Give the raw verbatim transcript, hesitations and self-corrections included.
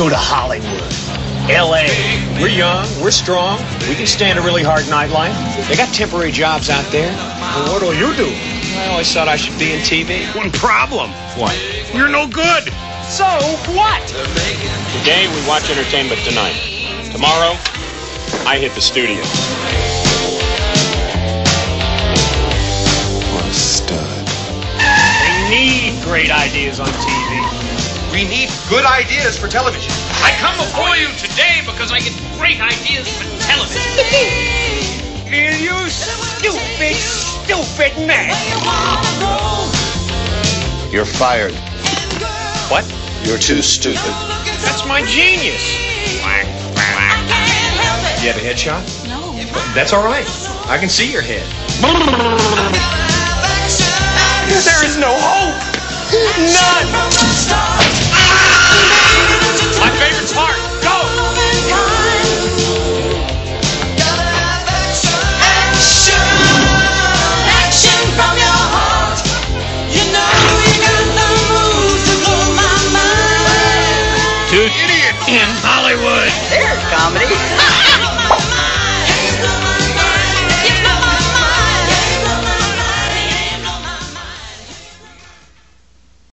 go to Hollywood, L A We're young, we're strong, we can stand a really hard nightlife. They got temporary jobs out there. Well, what'll you do? I always thought I should be in T V. One problem. What? You're no good. So what? Today we watch Entertainment Tonight. Tomorrow, I hit the studio. What a stud. They need great ideas on T V. We need good ideas for television. I come before you today because I get great ideas for television. You stupid, stupid man. You're fired. What? You're too stupid. That's my genius. You have a headshot? No. That's all right. I can see your head. There is no hope. None. Ah! My favorite part. Go. Action. Action from your heart. You know you got no moves to blow my mind. Two Idiots in Hollywood.